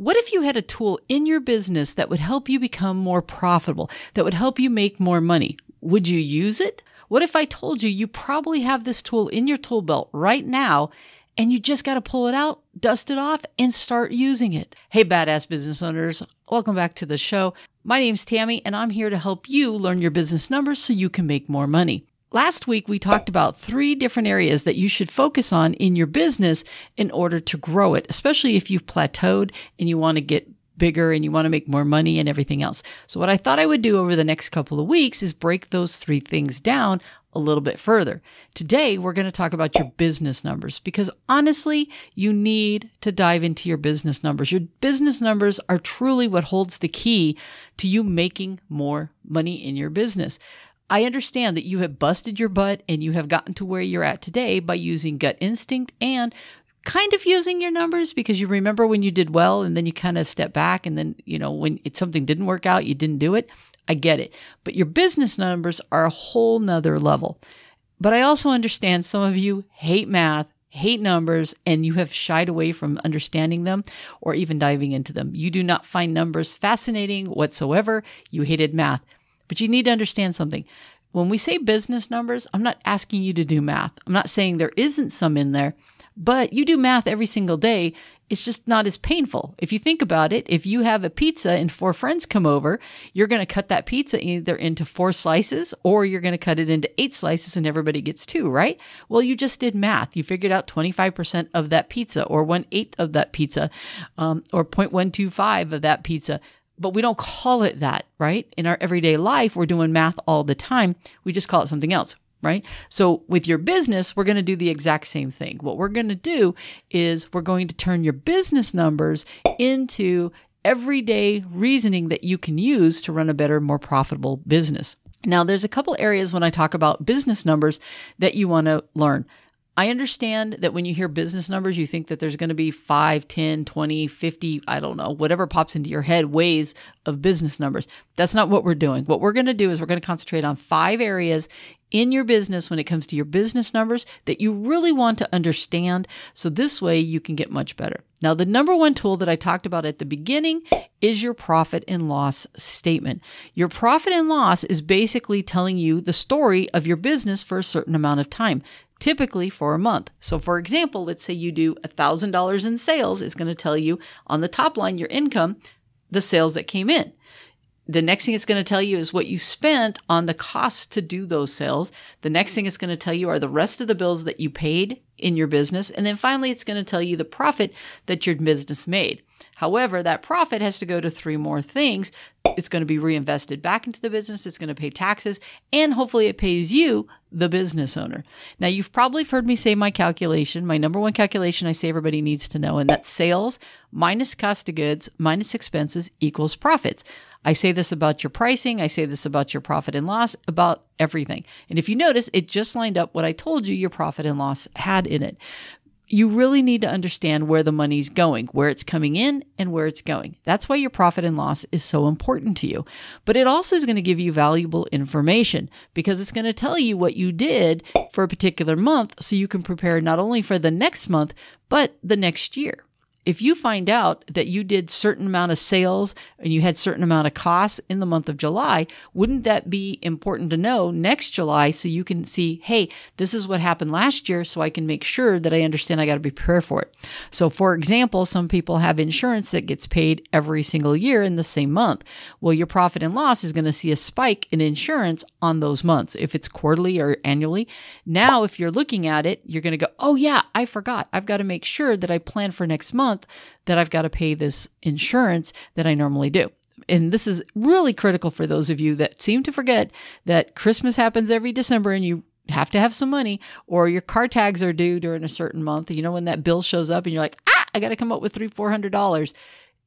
What if you had a tool in your business that would help you become more profitable, that would help you make more money? Would you use it? What if I told you you probably have this tool in your tool belt right now and you just got to pull it out, dust it off, and start using it? Hey, badass business owners, welcome back to the show. My name's Tammy, and I'm here to help you learn your business numbers so you can make more money. Last week, we talked about 3 different areas that you should focus on in your business in order to grow it, especially if you've plateaued and you want to get bigger and you want to make more money and everything else. So what I thought I would do over the next couple of weeks is break those 3 things down a little bit further. Today, we're going to talk about your business numbers because honestly, you need to dive into your business numbers. Your business numbers are truly what holds the key to you making more money in your business. I understand that you have busted your butt and you have gotten to where you're at today by using gut instinct and kind of using your numbers because you remember when you did well and then you kind of step back and then, you know, when something didn't work out, you didn't do it. I get it. But your business numbers are a whole nother level. But I also understand some of you hate math, hate numbers, and you have shied away from understanding them or even diving into them. You do not find numbers fascinating whatsoever. You hated math. But you need to understand something. When we say business numbers, I'm not asking you to do math. I'm not saying there isn't some in there, but you do math every single day. It's just not as painful. If you think about it, if you have a pizza and 4 friends come over, you're going to cut that pizza either into 4 slices or you're going to cut it into 8 slices and everybody gets 2, right? Well, you just did math. You figured out 25% of that pizza or 1/8 of that pizza or 0.125 of that pizza. But we don't call it that, right? In our everyday life, we're doing math all the time. We just call it something else, right? So with your business, we're going to do the exact same thing. What we're going to do is we're going to turn your business numbers into everyday reasoning that you can use to run a better, more profitable business. Now, there's a couple areas when I talk about business numbers that you want to learn. I understand that when you hear business numbers, you think that there's going to be 5, 10, 20, 50, I don't know, whatever pops into your head, ways of business numbers. That's not what we're doing. What we're going to do is we're going to concentrate on 5 areas in your business when it comes to your business numbers that you really want to understand. So this way you can get much better. Now, the #1 tool that I talked about at the beginning is your profit and loss statement. Your profit and loss is basically telling you the story of your business for a certain amount of time, typically for a month. So for example, let's say you do $1,000 in sales. It's going to tell you on the top line, your income, the sales that came in. The next thing it's going to tell you is what you spent on the cost to do those sales. The next thing it's going to tell you are the rest of the bills that you paid in your business. And then finally, it's going to tell you the profit that your business made. However, that profit has to go to 3 more things. It's going to be reinvested back into the business. It's going to pay taxes, and hopefully it pays you, the business owner. Now, you've probably heard me say my calculation, my #1 calculation I say everybody needs to know, and that's sales minus cost of goods minus expenses equals profits. I say this about your pricing. I say this about your profit and loss, about everything. And if you notice, it just lined up what I told you your profit and loss had in it. You really need to understand where the money's going, where it's coming in and where it's going. That's why your profit and loss is so important to you. But it also is going to give you valuable information because it's going to tell you what you did for a particular month so you can prepare not only for the next month, but the next year. If you find out that you did certain amount of sales and you had certain amount of costs in the month of July, wouldn't that be important to know next July so you can see, hey, this is what happened last year so I can make sure that I understand I got to prepare for it. So for example, some people have insurance that gets paid every single year in the same month. Well, your profit and loss is going to see a spike in insurance on those months if it's quarterly or annually. Now, if you're looking at it, you're going to go, oh yeah, I forgot. I've got to make sure that I plan for next month that I've got to pay this insurance that I normally do. And this is really critical for those of you that seem to forget that Christmas happens every December and you have to have some money, or your car tags are due during a certain month. You know, when that bill shows up and you're like, ah, I got to come up with $300-$400.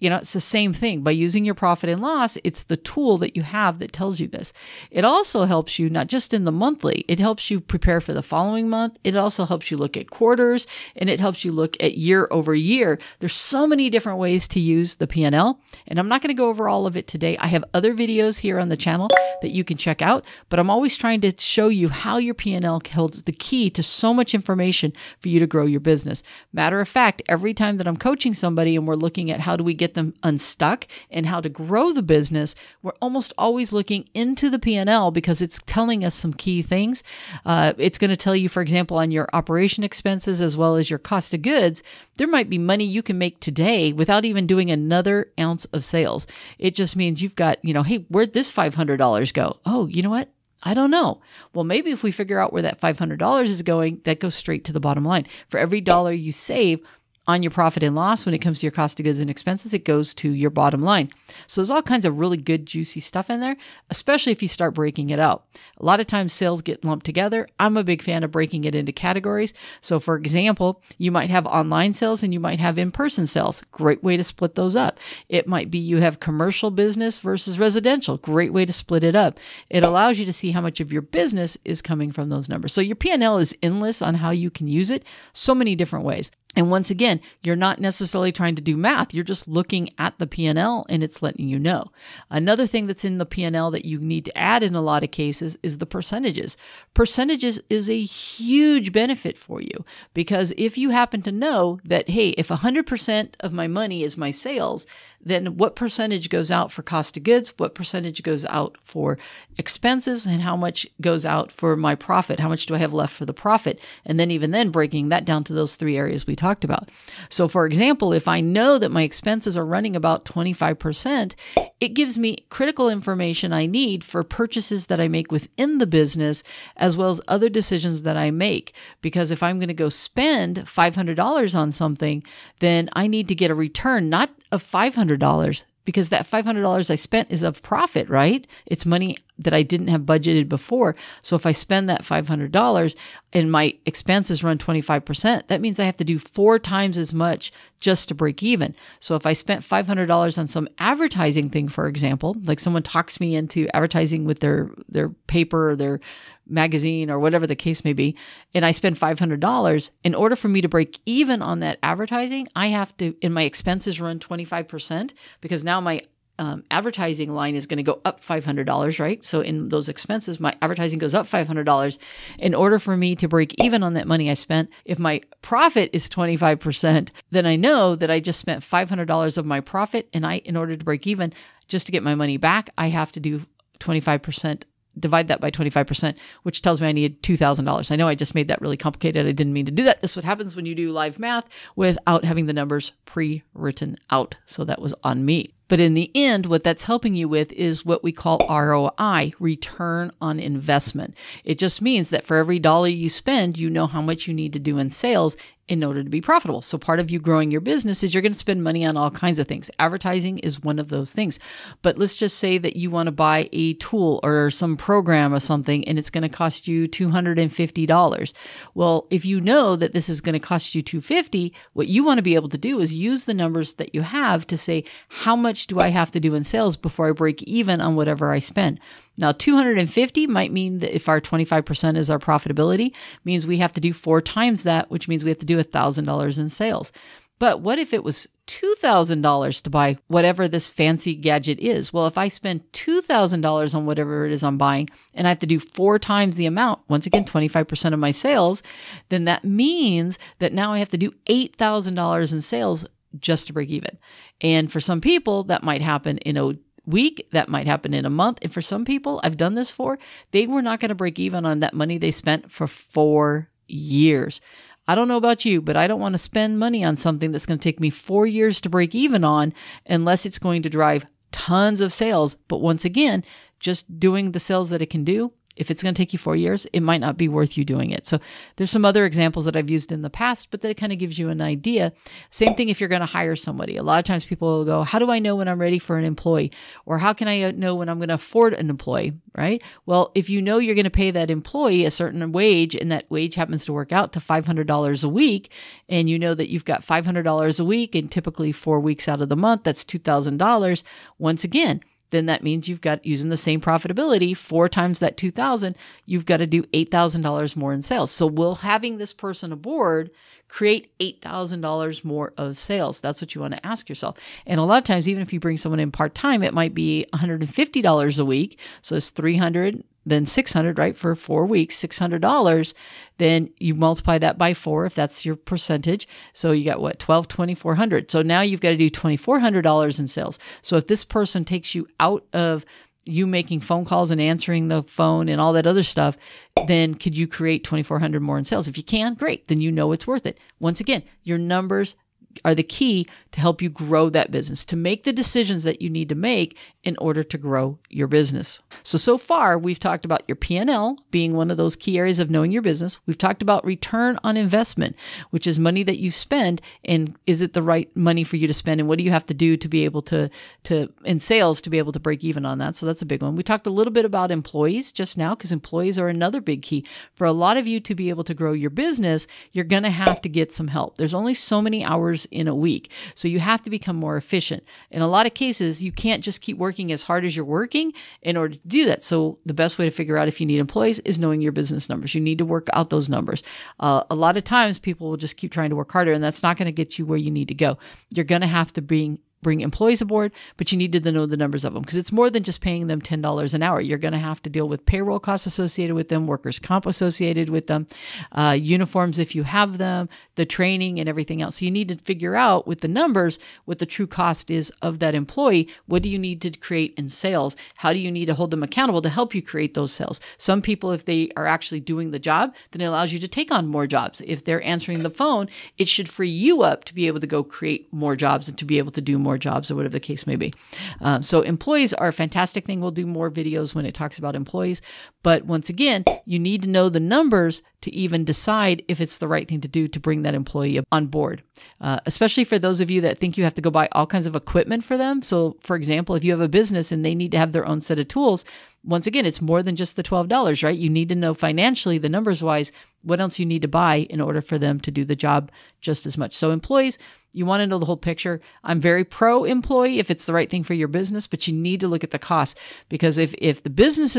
You know, it's the same thing. By using your profit and loss, it's the tool that you have that tells you this. It also helps you not just in the monthly, it helps you prepare for the following month. It also helps you look at quarters and it helps you look at year over year. There's so many different ways to use the P&L, and I'm not going to go over all of it today. I have other videos here on the channel that you can check out, but I'm always trying to show you how your P&L holds the key to so much information for you to grow your business. Matter of fact, every time that I'm coaching somebody and we're looking at how do we get get them unstuck and how to grow the business, we're almost always looking into the P&L because it's telling us some key things. It's going to tell you, for example, on your operation expenses as well as your cost of goods, there might be money you can make today without even doing another ounce of sales. It just means you've got, you know, hey, where'd this $500 go? Oh, you know what? I don't know. Well, maybe if we figure out where that $500 is going, that goes straight to the bottom line. For every dollar you save on your profit and loss, when it comes to your cost of goods and expenses, it goes to your bottom line. So there's all kinds of really good, juicy stuff in there, especially if you start breaking it out. A lot of times sales get lumped together. I'm a big fan of breaking it into categories. So for example, you might have online sales and you might have in-person sales. Great way to split those up. It might be you have commercial business versus residential. Great way to split it up. It allows you to see how much of your business is coming from those numbers. So your P&L is endless on how you can use it. So many different ways. And once again, you're not necessarily trying to do math. You're just looking at the P&L and it's letting you know. Another thing that's in the P&L that you need to add in a lot of cases is the percentages. Percentages is a huge benefit for you because if you happen to know that, hey, if 100% of my money is my sales, then what percentage goes out for cost of goods, what percentage goes out for expenses, and how much goes out for my profit? How much do I have left for the profit? And then even then breaking that down to those three areas we talked about. So for example, if I know that my expenses are running about 25%, it gives me critical information I need for purchases that I make within the business, as well as other decisions that I make. Because if I'm going to go spend $500 on something, then I need to get a return, not of $500, because that $500 I spent is of profit, right? It's money that I didn't have budgeted before. So if I spend that $500 and my expenses run 25%, that means I have to do 4 times as much just to break even. So if I spent $500 on some advertising thing, for example, like someone talks me into advertising with their paper or their magazine or whatever the case may be, and I spend $500, in order for me to break even on that advertising, I have to, in my expenses, run 25% because now my advertising line is going to go up $500, right? So in those expenses, my advertising goes up $500. In order for me to break even on that money I spent, if my profit is 25%, then I know that I just spent $500 of my profit, and in order to break even, just to get my money back, I have to do 25%. Divide that by 25%, which tells me I need $2,000. I know I just made that really complicated. I didn't mean to do that. This is what happens when you do live math without having the numbers pre-written out. So that was on me. But in the end, what that's helping you with is what we call ROI, return on investment. It just means that for every dollar you spend, you know how much you need to do in sales in order to be profitable. So part of you growing your business is you're going to spend money on all kinds of things. Advertising is one of those things. But let's just say that you want to buy a tool or some program or something, and it's going to cost you $250. Well, if you know that this is going to cost you $250, what you want to be able to do is use the numbers that you have to say, how much do I have to do in sales before I break even on whatever I spend? Now, 250 might mean that if our 25% is our profitability, means we have to do 4 times that, which means we have to do $1,000 in sales. But what if it was $2,000 to buy whatever this fancy gadget is? Well, if I spend $2,000 on whatever it is I'm buying, and I have to do 4 times the amount, once again, 25% of my sales, then that means that now I have to do $8,000 in sales just to break even. And for some people, that might happen in a week, that might happen in a month. And for some people I've done this for, they were not going to break even on that money they spent for 4 years. I don't know about you, but I don't want to spend money on something that's going to take me 4 years to break even on unless it's going to drive tons of sales. But once again, just doing the sales that it can do, if it's going to take you 4 years, it might not be worth you doing it. So there's some other examples that I've used in the past, but that kind of gives you an idea. Same thing if you're going to hire somebody. A lot of times people will go, how do I know when I'm ready for an employee? Or how can I know when I'm going to afford an employee, right? Well, if you know you're going to pay that employee a certain wage and that wage happens to work out to $500 a week, and you know that you've got $500 a week and typically 4 weeks out of the month, that's $2,000. Once again, then that means you've got, using the same profitability, 4 times that 2,000, you've got to do $8,000 more in sales. So will having this person aboard create $8,000 more of sales? That's what you want to ask yourself. And a lot of times, even if you bring someone in part-time, it might be $150 a week. So it's 300, than $600, right, for 4 weeks, $600, then you multiply that by 4 if that's your percentage. So you got what, $2,400. So now you've got to do $2,400 in sales. So if this person takes you out of you making phone calls and answering the phone and all that other stuff, then could you create $2,400 more in sales? If you can, great. Then you know it's worth it. Once again, your numbers are the key to help you grow that business, to make the decisions that you need to make in order to grow your business. So far, we've talked about your P&L being one of those key areas of knowing your business. We've talked about return on investment, which is money that you spend, and is it the right money for you to spend, and what do you have to do to be able to in sales to be able to break even on that? So that's a big one. We talked a little bit about employees just now, because employees are another big key. For a lot of you to be able to grow your business, you're going to have to get some help. There's only so many hours in a week. So you have to become more efficient. In a lot of cases, you can't just keep working as hard as you're working in order to do that. So the best way to figure out if you need employees is knowing your business numbers. You need to work out those numbers. A lot of times people will just keep trying to work harder, and that's not going to get you where you need to go. You're going to have to bring employees aboard, but you need to know the numbers of them, because it's more than just paying them $10 an hour. You're going to have to deal with payroll costs associated with them, workers' comp associated with them, uniforms if you have them, the training and everything else. So you need to figure out with the numbers what the true cost is of that employee. What do you need to create in sales? How do you need to hold them accountable to help you create those sales? Some people, if they are actually doing the job, then it allows you to take on more jobs. If they're answering the phone, it should free you up to be able to go create more jobs and to be able to do more jobs, or whatever the case may be. So employees are a fantastic thing. We'll do more videos when it talks about employees. But once again, you need to know the numbers to even decide if it's the right thing to do to bring that employee on board, especially for those of you that think you have to go buy all kinds of equipment for them. So for example, if you have a business and they need to have their own set of tools, once again, it's more than just the $12, right? You need to know financially, the numbers wise, what else you need to buy in order for them to do the job just as much. So employees, you want to know the whole picture. I'm very pro-employee if it's the right thing for your business, but you need to look at the cost, because if the business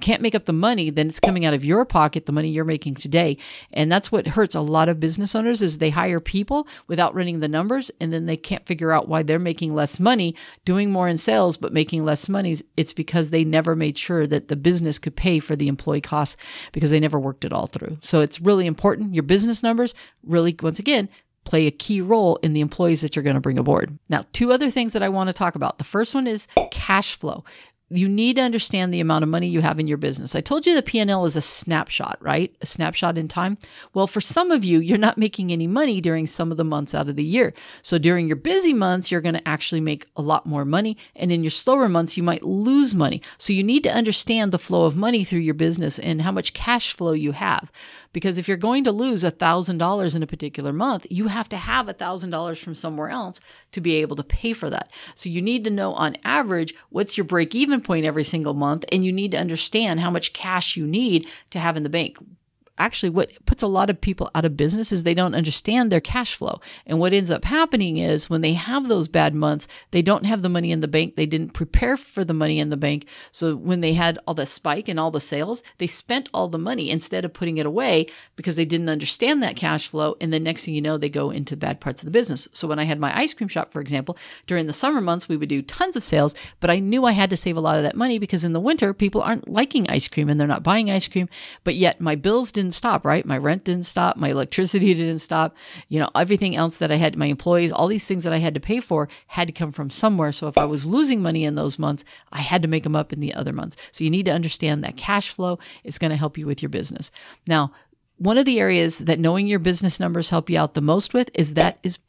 can't make up the money, then it's coming out of your pocket, the money you're making today. And that's what hurts a lot of business owners, is they hire people without running the numbers, and then they can't figure out why they're making less money, doing more in sales, but making less money. It's because they never made sure that the business could pay for the employee costs, because they never worked it all through. So it's really important. Your business numbers really, once again, play a key role in the employees that you're going to bring aboard. Now, two other things that I want to talk about. The first one is cash flow. You need to understand the amount of money you have in your business. I told you the P&L is a snapshot, right? A snapshot in time. Well, for some of you, you're not making any money during some of the months out of the year. So during your busy months, you're going to actually make a lot more money. And in your slower months, you might lose money. So you need to understand the flow of money through your business and how much cash flow you have. Because if you're going to lose $1,000 in a particular month, you have to have $1,000 from somewhere else to be able to pay for that. So you need to know on average, what's your break-even point every single month, and you need to understand how much cash you need to have in the bank. Actually, what puts a lot of people out of business is they don't understand their cash flow. And what ends up happening is when they have those bad months, they don't have the money in the bank. They didn't prepare for the money in the bank. So when they had all the spike and all the sales, they spent all the money instead of putting it away, because they didn't understand that cash flow. And the next thing you know, they go into bad parts of the business. So when I had my ice cream shop, for example, during the summer months, we would do tons of sales, but I knew I had to save a lot of that money, because in the winter, people aren't liking ice cream and they're not buying ice cream, but yet my bills didn't stop, right? My rent didn't stop. My electricity didn't stop. You know, everything else that I had, my employees, all these things that I had to pay for had to come from somewhere. So if I was losing money in those months, I had to make them up in the other months. So you need to understand that cash flow is going to help you with your business. Now, one of the areas that knowing your business numbers help you out the most with is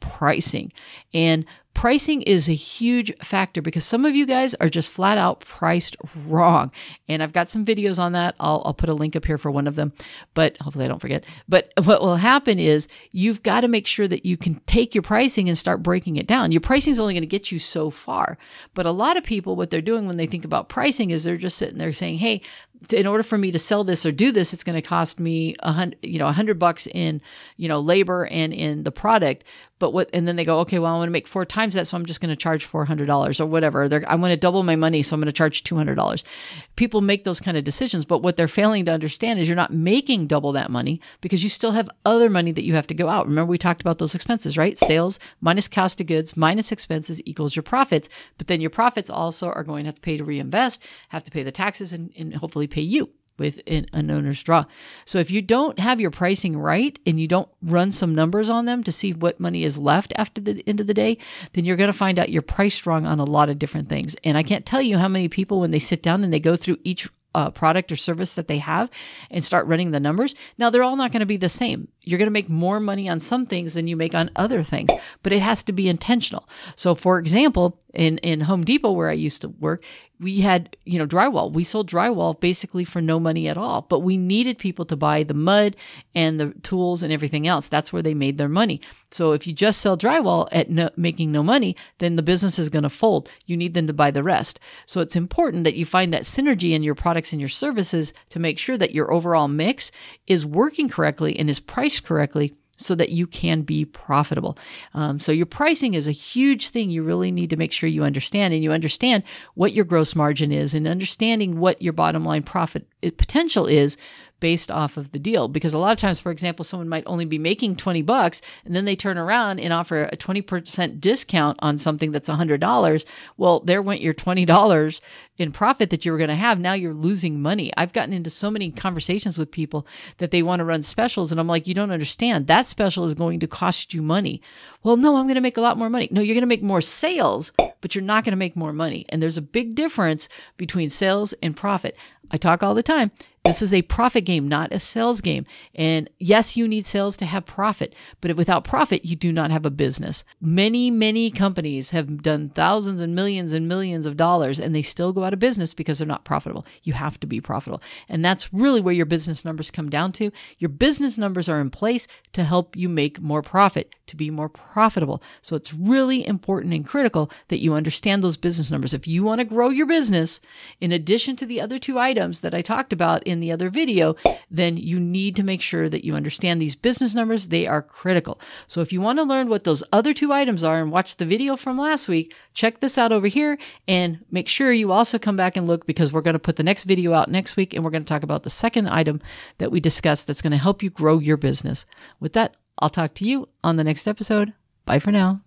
pricing. And pricing is a huge factor, because some of you guys are just flat out priced wrong. And I've got some videos on that. I'll put a link up here for one of them, but hopefully I don't forget. But what will happen is you've got to make sure that you can take your pricing and start breaking it down. Your pricing is only going to get you so far. But a lot of people, what they're doing when they think about pricing is they're just sitting there saying, hey, in order for me to sell this or do this, it's going to cost me $100 in, labor and in the product. But what, and then they go, okay, well, I want to make 4 times that, so I'm just going to charge $400 or whatever. I want to double my money, so I'm going to charge $200. People make those kind of decisions, but what they're failing to understand is you're not making double that money because you still have other money that you have to go out. Remember, we talked about those expenses, right? Sales minus cost of goods minus expenses equals your profits, but then your profits also are going to have to pay to reinvest, have to pay the taxes, and hopefully pay you with an owner's draw. So if you don't have your pricing right and you don't run some numbers on them to see what money is left after the end of the day, then you're going to find out you're priced wrong on a lot of different things. And I can't tell you how many people, when they sit down and they go through each product or service that they have and start running the numbers. Now, they're all not going to be the same. You're going to make more money on some things than you make on other things, but it has to be intentional. So for example, in Home Depot, where I used to work, we had, you know, drywall. We sold drywall basically for no money at all, but we needed people to buy the mud and the tools and everything else. That's where they made their money. So if you just sell drywall at making no money, then the business is going to fold. You need them to buy the rest. So it's important that you find that synergy in your product and your services to make sure that your overall mix is working correctly and is priced correctly so that you can be profitable. So your pricing is a huge thing you really need to make sure you understand, and you understand what your gross margin is and understanding what your bottom line profit potential is based off of the deal. Because a lot of times, for example, someone might only be making 20 bucks and then they turn around and offer a 20% discount on something that's $100. Well, there went your $20 in profit that you were going to have. Now you're losing money. I've gotten into so many conversations with people that they want to run specials. And I'm like, you don't understand. That special is going to cost you money. Well, no, I'm going to make a lot more money. No, you're going to make more sales, but you're not going to make more money. And there's a big difference between sales and profit. I talk all the time. This is a profit game, not a sales game. And yes, you need sales to have profit, but without profit, you do not have a business. Many, many companies have done thousands and millions of dollars, and they still go out of business because they're not profitable. You have to be profitable. And that's really where your business numbers come down to. Your business numbers are in place to help you make more profit, to be more profitable. So it's really important and critical that you understand those business numbers. If you want to grow your business, in addition to the other 2 items that I talked about in the other video, then you need to make sure that you understand these business numbers. They are critical. So if you want to learn what those other 2 items are and watch the video from last week, check this out over here, and make sure you also come back and look, because we're going to put the next video out next week and we're going to talk about the second item that we discussed that's going to help you grow your business. With that, I'll talk to you on the next episode. Bye for now.